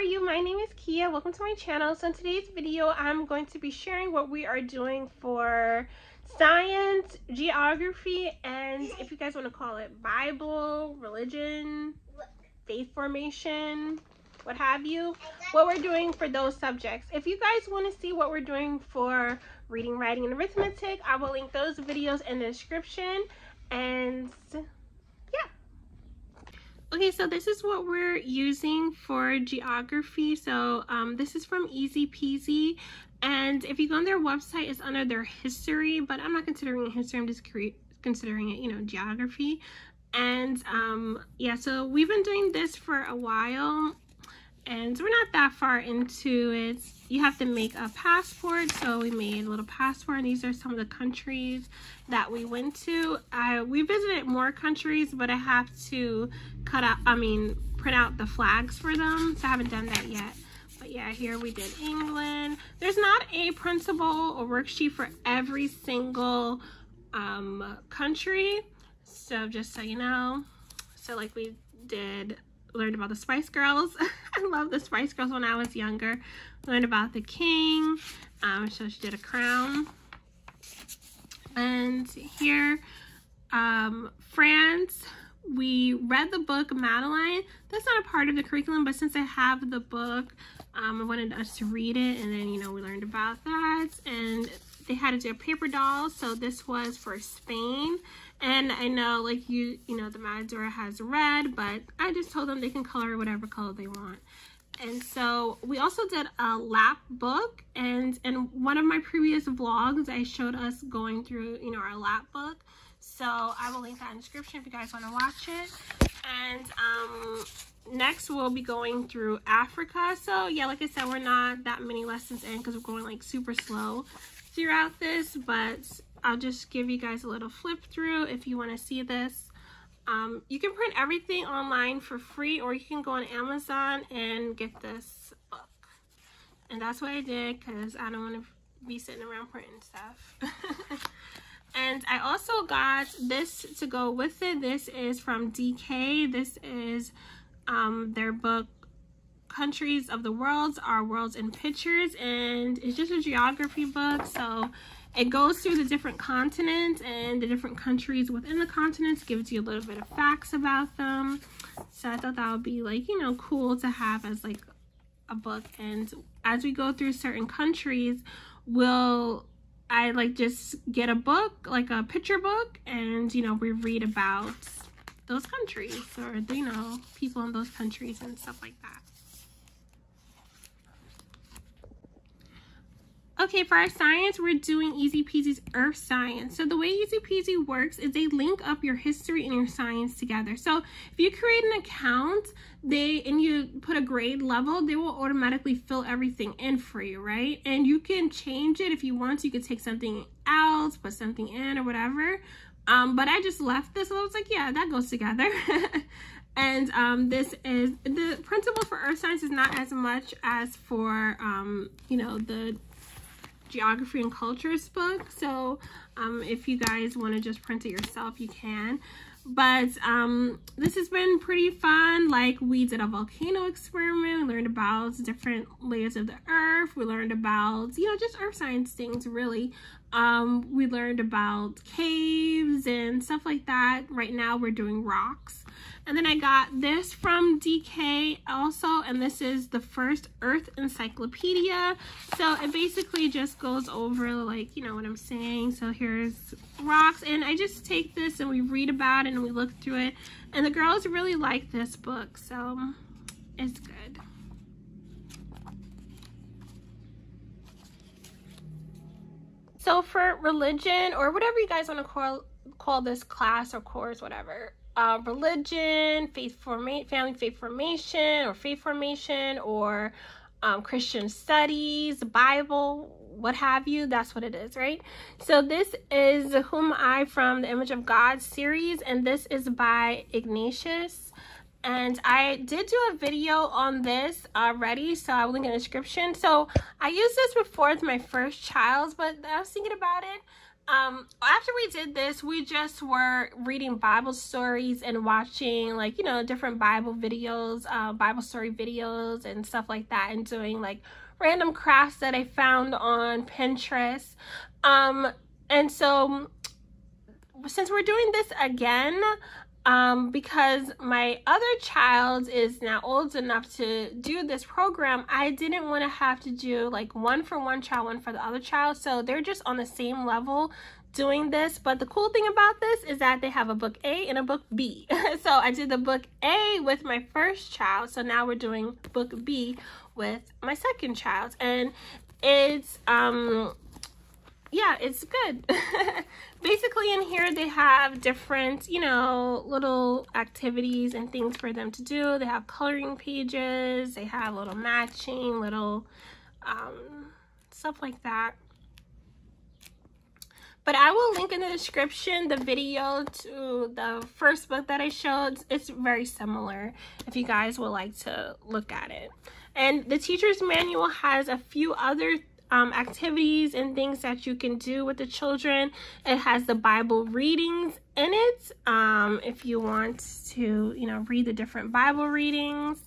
are you? My name is Kia. Welcome to my channel. So in today's video, I'm going to be sharing what we are doing for science, geography, and if you guys want to call it Bible, religion, faith formation, what have you, what we're doing for those subjects. If you guys want to see what we're doing for reading, writing, and arithmetic, I will link those videos in the description. And okay, so this is what we're using for geography. So this is from Easy Peasy, and if you go on their website, it's under their history, but I'm not considering it history, I'm just considering it, you know, geography. And yeah, so we've been doing this for a while, and we're not that far into it. You have to make a passport, so we made a little passport, and these are some of the countries that we went to. We visited more countries, but I have to print out the flags for them, so I haven't done that yet. But yeah, here we did England. There's not a printable or worksheet for every single country, so just so you know. So like we did learned about the Spice Girls. I love the Spice Girls when I was younger. Learned about the king. So she did a crown. And here, France. We read the book Madeline. That's not a part of the curriculum, but since I have the book, I wanted us to read it, and then, you know, we learned about that. And they had to do a paper doll, so this was for Spain. And I know, like, you know, the Matador has red, but I just told them they can color whatever color they want. And so we also did a lap book, and in one of my previous vlogs, I showed us going through, you know, our lap book. So I will link that in the description if you guys want to watch it. And next we'll be going through Africa. So yeah, like I said, we're not that many lessons in because we're going like super slow throughout this, but I'll just give you guys a little flip through if you want to see this. You can print everything online for free, or you can go on Amazon and get this book. And that's what I did because I don't want to be sitting around printing stuff. And I also got this to go with it. This is from DK. This is their book, Countries of the World's, Our Worlds in Pictures, and it's just a geography book, so it goes through the different continents and the different countries within the continents, gives you a little bit of facts about them. So I thought that would be, like, you know, cool to have as like a book. And as we go through certain countries, I like just get a book, like a picture book, and, you know, we read about those countries, or, you know, people in those countries and stuff like that. Okay, for our science, we're doing Easy Peasy's Earth Science. So the way Easy Peasy works is they link up your history and your science together. So if you create an account and you put a grade level, they will automatically fill everything in for you, right? And you can change it if you want to. You could take something out, put something in, or whatever. But I just left this, and I was like, yeah, that goes together. And this is the principle for Earth Science is not as much as for, you know, the geography and cultures book. So if you guys want to just print it yourself, you can. But this has been pretty fun. Like, we did a volcano experiment, we learned about different layers of the earth, we learned about, you know, just earth science things, really. We learned about caves and stuff like that. Right now we're doing rocks. And then I got this from DK also, and this is the first Earth Encyclopedia. So it basically just goes over, like, you know what I'm saying. So here's rocks, and I just take this and we read about it and we look through it. And the girls really like this book, so it's good. So for religion, or whatever you guys want to call this class or course, whatever, religion, family faith formation, or Christian studies, Bible, what have you. That's what it is, right? So this is Whom I from the Image of God series, and this is by Ignatius. And I did do a video on this already, so I will link in the description. So I used this before with my first child, but I was thinking about it. After we did this, we just were reading Bible stories and watching, like, you know, different Bible videos, Bible story videos and stuff like that, and doing like random crafts that I found on Pinterest. And so since we're doing this again, because my other child is now old enough to do this program, I didn't want to have to do like one for one child, one for the other child. So they're just on the same level doing this. But the cool thing about this is that they have a book A and a book B. So I did the book A with my first child. So now we're doing book B with my second child. And it's, yeah, it's good. Basically in here they have different, you know, little activities and things for them to do. They have coloring pages, they have little matching, little stuff like that. But I will link in the description the video to the first book that I showed. It's very similar if you guys would like to look at it. And the teacher's manual has a few other activities and things that you can do with the children. It has the Bible readings in it, if you want to, you know, read the different Bible readings.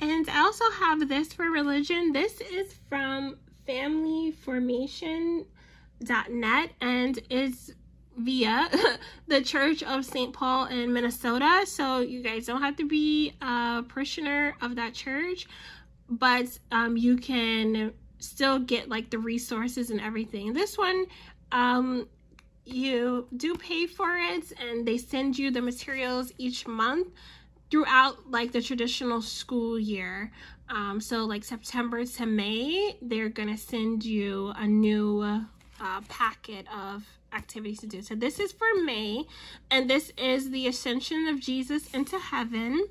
And I also have this for religion. This is from familyformation.net and is via the Church of St. Paul in Minnesota. So you guys don't have to be a parishioner of that church, but you can still get like the resources and everything. This one, you do pay for it, and they send you the materials each month throughout like the traditional school year. So like September to May, they're gonna send you a new packet of activities to do. So this is for May, and this is the Ascension of Jesus into Heaven.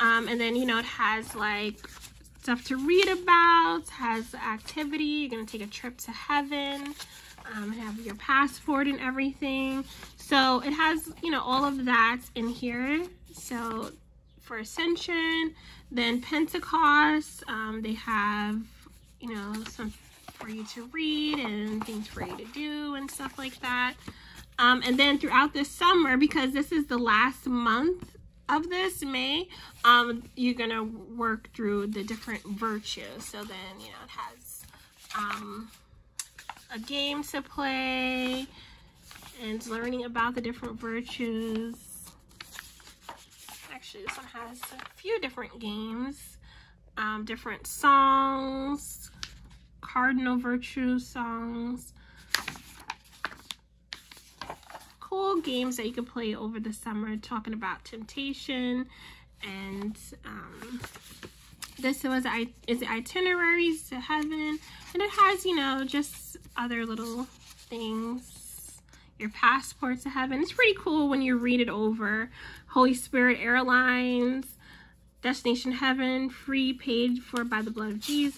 And then, you know, it has like stuff to read about, has activity, you're gonna take a trip to heaven, and have your passport and everything. So it has, you know, all of that in here. So for Ascension, then Pentecost, they have, you know, some for you to read and things for you to do and stuff like that. And then throughout the summer, because this is the last month of this May, you're gonna work through the different virtues. So then, you know, it has a game to play and learning about the different virtues. Actually, this one has a few different games, different songs, cardinal virtue songs, cool games that you can play over the summer, talking about temptation. And this was the itineraries to heaven, and it has, you know, just other little things, your passport to heaven. It's pretty cool when you read it over. Holy Spirit Airlines, Destination Heaven, free, paid for by the blood of Jesus.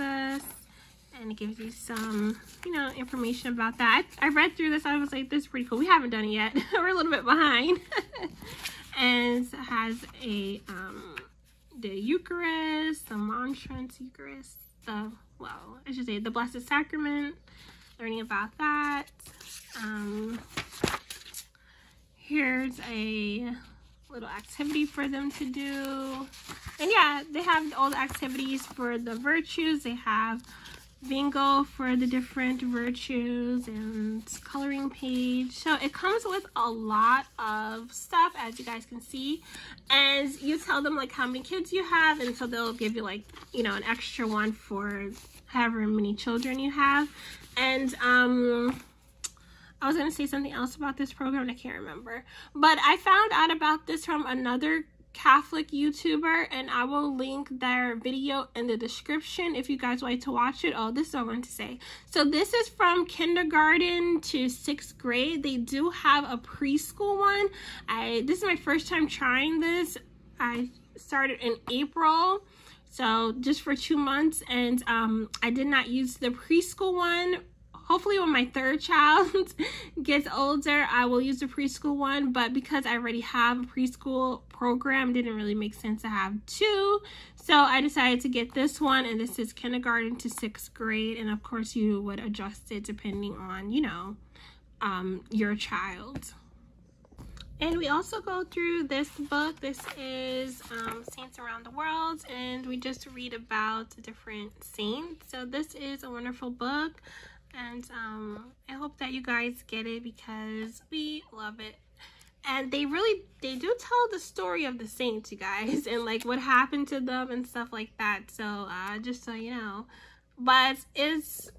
And it gives you some, you know, information about that. I read through this. I was like, this is pretty cool. We haven't done it yet. We're a little bit behind. And it has a, the Eucharist, the Monstrance Eucharist, the, well, I should say the Blessed Sacrament, learning about that. Here's a little activity for them to do. And yeah, they have all the activities for the virtues. They have bingo for the different virtues and coloring page. So it comes with a lot of stuff, as you guys can see. And you tell them like how many kids you have, and so they'll give you like, you know, an extra one for however many children you have. And I was gonna say something else about this program and I can't remember, but I found out about this from another Catholic YouTuber, and I will link their video in the description if you guys like to watch it. Oh, this is what I wanted to say. So this is from kindergarten to sixth grade. They do have a preschool one. This is my first time trying this. I started in April, so just for 2 months, and I did not use the preschool one. Hopefully when my third child gets older, I will use the preschool one, but because I already have a preschool program, it didn't really make sense to have two. So I decided to get this one, and this is kindergarten to sixth grade. And of course you would adjust it depending on, you know, your child. And we also go through this book. This is Saints Around the World, and we just read about different saints. So this is a wonderful book, and I hope that you guys get it because we love it. And they do tell the story of the saints, you guys, and like what happened to them and stuff like that. So just so you know, but it's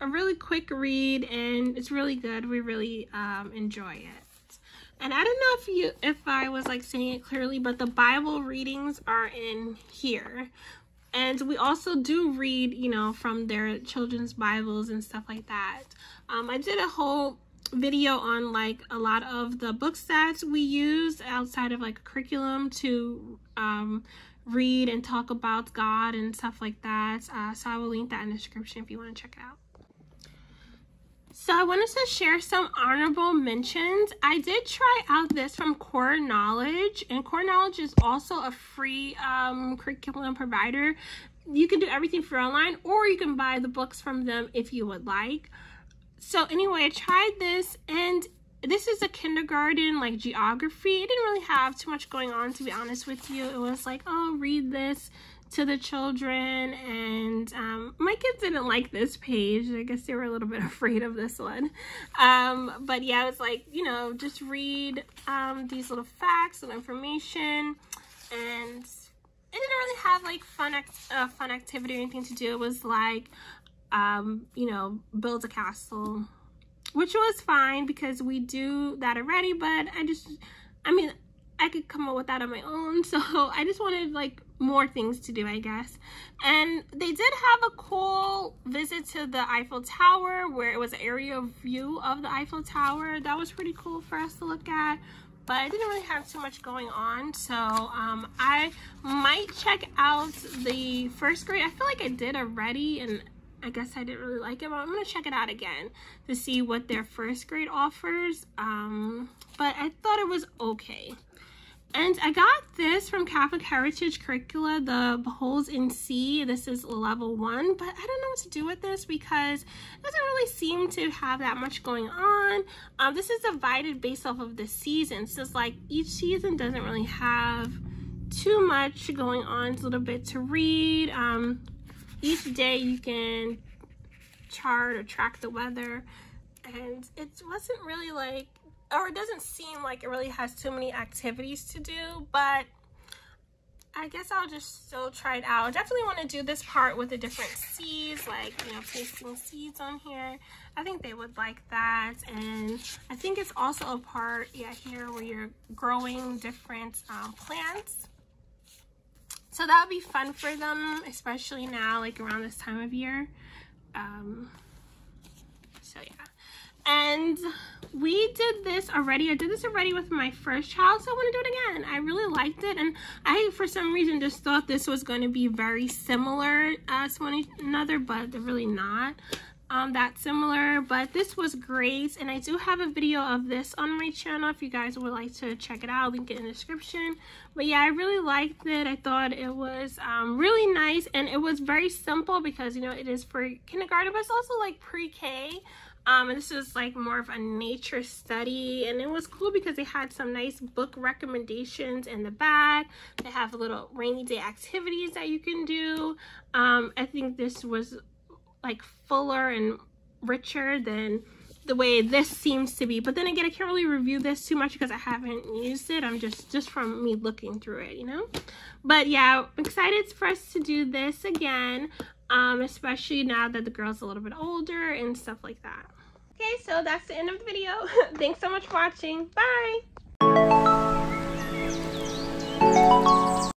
a really quick read and it's really good. We really enjoy it. And I don't know if I was like saying it clearly, but the Bible readings are in here. And we also do read, you know, from their children's Bibles and stuff like that. I did a whole video on like a lot of the books that we use outside of like curriculum to read and talk about God and stuff like that. So I will link that in the description if you want to check it out. So I wanted to share some honorable mentions. I did try out this from Core Knowledge, and Core Knowledge is also a free curriculum provider. You can do everything for online, or you can buy the books from them if you would like. So anyway, I tried this, and this is a kindergarten, like, geography. It didn't really have too much going on, to be honest with you. It was like, oh, read this to the children, and my kids didn't like this page. I guess they were a little bit afraid of this one, but yeah, it's like, you know, just read these little facts and information, and it didn't really have like fun activity or anything to do. It was like, you know, build a castle, which was fine because we do that already, but I mean I could come up with that on my own, so I just wanted like more things to do, I guess. And they did have a cool visit to the Eiffel Tower, where it was an aerial view of the Eiffel Tower. That was pretty cool for us to look at, but I didn't really have too much going on. So I might check out the first grade. I feel like I did already, and I guess I didn't really like it, but I'm gonna check it out again to see what their first grade offers. But I thought it was okay. And I got this from Catholic Heritage Curricula, the Beholds in C. This is level 1, but I don't know what to do with this because it doesn't really seem to have that much going on. This is divided based off of the seasons. So it's like each season doesn't really have too much going on. It's a little bit to read. Each day you can chart or track the weather. And it wasn't really like, or it doesn't seem like it really has too many activities to do, but I guess I'll just still try it out. I definitely want to do this part with the different seeds, like, you know, pasting seeds on here. I think they would like that. And I think it's also a part, yeah, here where you're growing different plants. So that would be fun for them, especially now, like around this time of year. So yeah. And we did this already. I did this already with my first child, so I want to do it again. I really liked it, and I, for some reason, just thought this was going to be very similar to one another, but they're really not that similar. But this was great, and I do have a video of this on my channel if you guys would like to check it out. I'll link it in the description. But yeah, I really liked it. I thought it was really nice, and it was very simple because, you know, it is for kindergarten, but it's also like pre-K. And this is like more of a nature study, and it was cool because they had some nice book recommendations in the back. They have little rainy day activities that you can do. I think this was like fuller and richer than the way this seems to be. But then again, I can't really review this too much because I haven't used it. I'm just from me looking through it, you know. But yeah, I'm excited for us to do this again, especially now that the girl's a little bit older and stuff like that. Okay, so that's the end of the video. Thanks so much for watching. Bye!